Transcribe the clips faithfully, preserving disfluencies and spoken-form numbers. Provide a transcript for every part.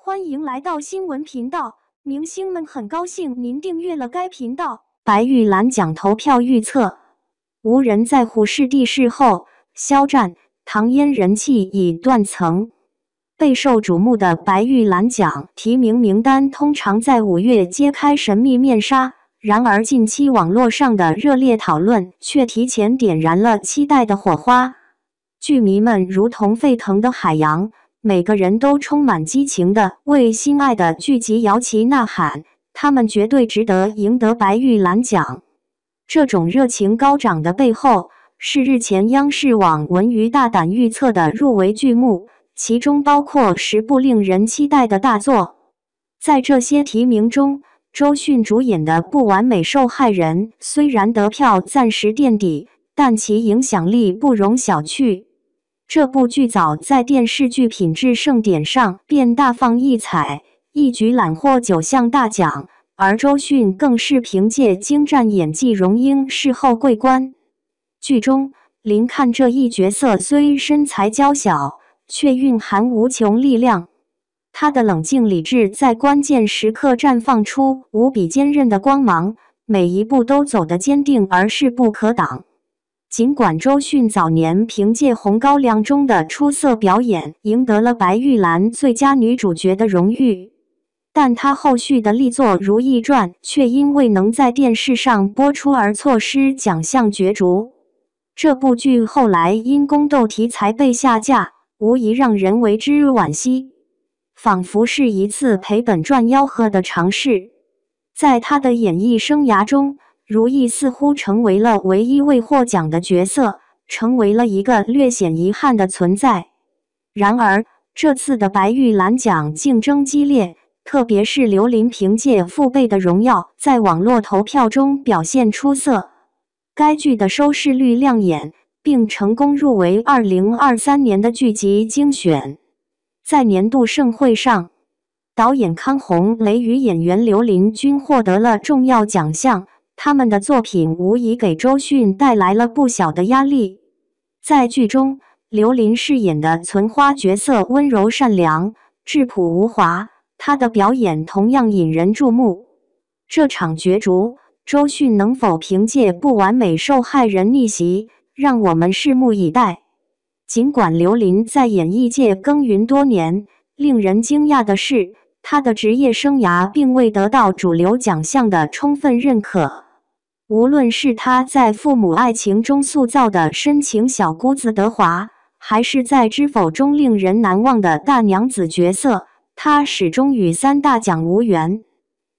欢迎来到新闻频道，明星们很高兴您订阅了该频道。白玉兰奖投票预测，无人在乎是地事后，肖战、唐嫣人气已断层。备受瞩目的白玉兰奖提名名单通常在五月揭开神秘面纱，然而近期网络上的热烈讨论却提前点燃了期待的火花。剧迷们如同沸腾的海洋。 每个人都充满激情地为心爱的剧集摇旗呐喊，他们绝对值得赢得白玉兰奖。这种热情高涨的背后，是日前央视网文娱大胆预测的入围剧目，其中包括十部令人期待的大作。在这些提名中，周迅主演的《不完美受害人》虽然得票暂时垫底，但其影响力不容小觑。 这部剧早在电视剧品质盛典上便大放异彩，一举揽获九项大奖，而周迅更是凭借精湛演技荣膺视后桂冠。剧中，林看这一角色虽身材娇小，却蕴含无穷力量。她的冷静理智在关键时刻绽放出无比坚韧的光芒，每一步都走得坚定而势不可挡。 尽管周迅早年凭借《红高粱》中的出色表演赢得了白玉兰最佳女主角的荣誉，但她后续的力作《如懿传》却因未能在电视上播出而错失奖项角逐。这部剧后来因宫斗题材被下架，无疑让人为之惋惜，仿佛是一次赔本赚吆喝的尝试。在她的演艺生涯中， 如懿似乎成为了唯一未获奖的角色，成为了一个略显遗憾的存在。然而，这次的白玉兰奖竞争激烈，特别是刘琳凭借《父辈的荣耀》在网络投票中表现出色。该剧的收视率亮眼，并成功入围二零二三年的剧集精选。在年度盛会上，导演康洪雷与演员刘琳均获得了重要奖项。 他们的作品无疑给周迅带来了不小的压力。在剧中，刘琳饰演的存花角色温柔善良、质朴无华，她的表演同样引人注目。这场角逐，周迅能否凭借不完美受害人逆袭，让我们拭目以待。尽管刘琳在演艺界耕耘多年，令人惊讶的是，她的职业生涯并未得到主流奖项的充分认可。 无论是她在父母爱情中塑造的深情小姑子德华，还是在《知否》中令人难忘的大娘子角色，她始终与三大奖无缘。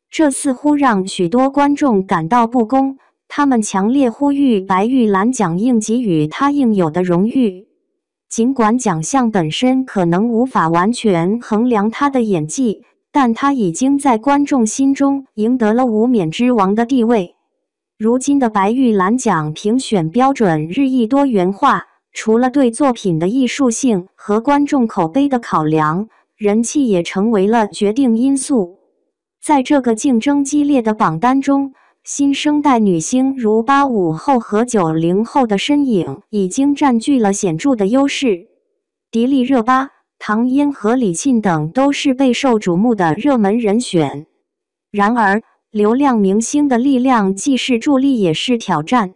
这似乎让许多观众感到不公，他们强烈呼吁白玉兰奖应给予她应有的荣誉。尽管奖项本身可能无法完全衡量她的演技，但她已经在观众心中赢得了无冕之王的地位。 如今的白玉兰奖评选标准日益多元化，除了对作品的艺术性和观众口碑的考量，人气也成为了决定因素。在这个竞争激烈的榜单中，新生代女星如八五后和九零后的身影已经占据了显著的优势。迪丽热巴、唐嫣和李沁等都是备受瞩目的热门人选。然而， 流量明星的力量既是助力也是挑战。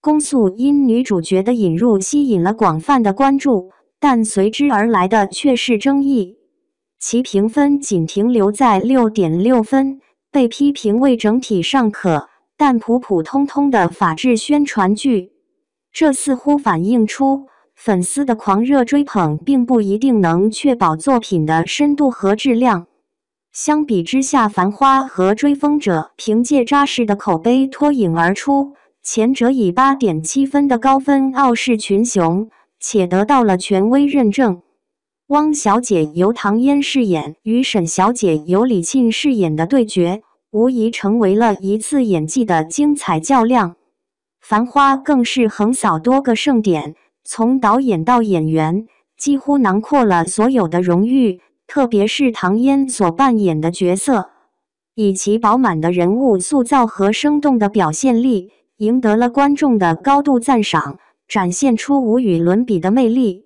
龚素因女主角的引入吸引了广泛的关注，但随之而来的却是争议。其评分仅停留在 六点六 分，被批评为整体尚可，但普普通通的法制宣传剧。这似乎反映出粉丝的狂热追捧并不一定能确保作品的深度和质量。 相比之下，《繁花》和《追风者》凭借扎实的口碑脱颖而出，前者以 八点七 分的高分傲视群雄，且得到了权威认证。汪小姐由唐嫣饰演与沈小姐由李沁饰演的对决，无疑成为了一次演技的精彩较量。《繁花》更是横扫多个盛典，从导演到演员，几乎囊括了所有的荣誉。 特别是唐嫣所扮演的角色，以其饱满的人物塑造和生动的表现力，赢得了观众的高度赞赏，展现出无与伦比的魅力。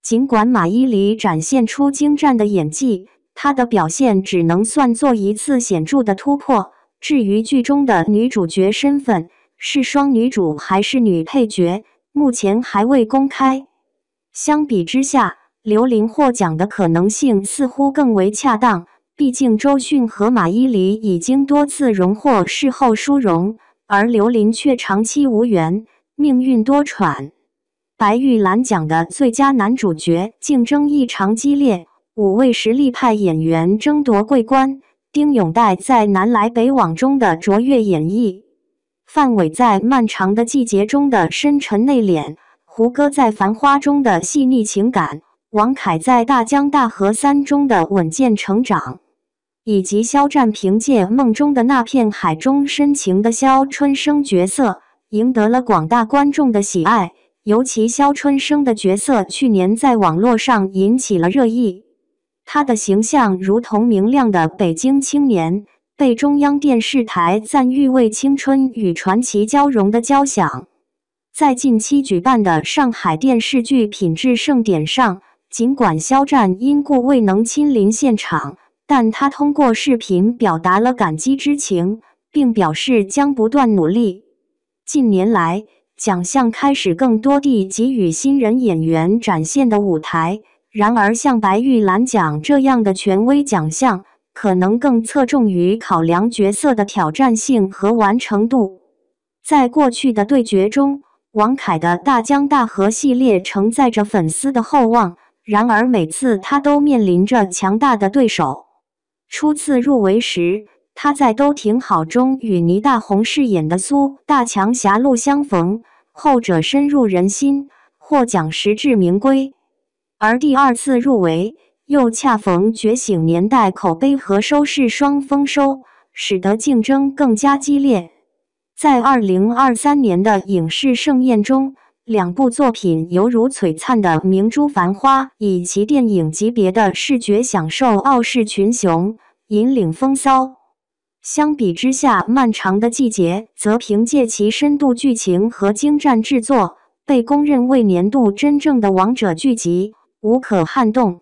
尽管马伊琍展现出精湛的演技，她的表现只能算作一次显著的突破。至于剧中的女主角身份是双女主还是女配角，目前还未公开。相比之下，刘琳获奖的可能性似乎更为恰当，毕竟周迅和马伊琍已经多次荣获事后殊荣，而刘琳却长期无缘，命运多舛。 白玉兰奖的最佳男主角竞争异常激烈，五位实力派演员争夺桂冠。丁勇岱在南来北往中的卓越演绎，范伟在《漫长的季节》中的深沉内敛，胡歌在《繁花》中的细腻情感，王凯在《大江大河三》中的稳健成长，以及肖战凭借《梦中的那片海》中深情的肖春生角色，赢得了广大观众的喜爱。 尤其肖春生的角色去年在网络上引起了热议，他的形象如同明亮的北京青年，被中央电视台赞誉为青春与传奇交融的交响。在近期举办的上海电视剧品质盛典上，尽管肖战因故未能亲临现场，但他通过视频表达了感激之情，并表示将不断努力。近年来， 奖项开始更多地给予新人演员展现的舞台，然而像白玉兰奖这样的权威奖项，可能更侧重于考量角色的挑战性和完成度。在过去的对决中，王凯的《大江大河》系列承载着粉丝的厚望，然而每次他都面临着强大的对手。初次入围时， 他在《都挺好》中与倪大红饰演的苏大强狭路相逢，后者深入人心，获奖实至名归。而第二次入围又恰逢《觉醒》年代口碑和收视双丰收，使得竞争更加激烈。在二零二三年的影视盛宴中，两部作品犹如璀璨的明珠繁花，以其电影级别的视觉享受傲视群雄，引领风骚。 相比之下，《漫长的季节》则凭借其深度剧情和精湛制作，被公认为年度真正的王者剧集，无可撼动。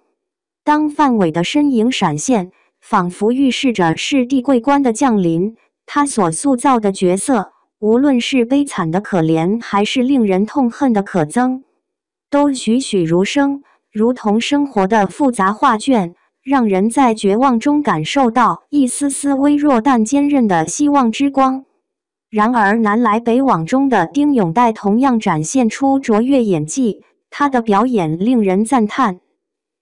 当范伟的身影闪现，仿佛预示着视帝桂冠的降临。他所塑造的角色，无论是悲惨的可怜，还是令人痛恨的可憎，都栩栩如生，如同生活的复杂画卷。 让人在绝望中感受到一丝丝微弱但坚韧的希望之光。然而，南来北往中的丁勇岱同样展现出卓越演技，他的表演令人赞叹。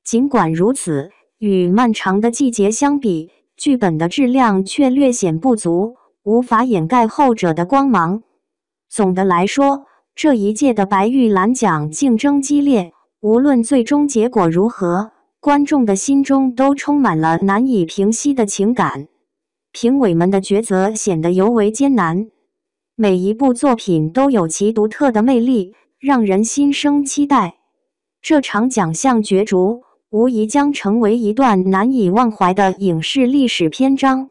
尽管如此，与漫长的季节相比，剧本的质量却略显不足，无法掩盖后者的光芒。总的来说，这一届的白玉兰奖竞争激烈，无论最终结果如何， 观众的心中都充满了难以平息的情感，评委们的抉择显得尤为艰难。每一部作品都有其独特的魅力，让人心生期待。这场奖项角逐无疑将成为一段难以忘怀的影视历史篇章。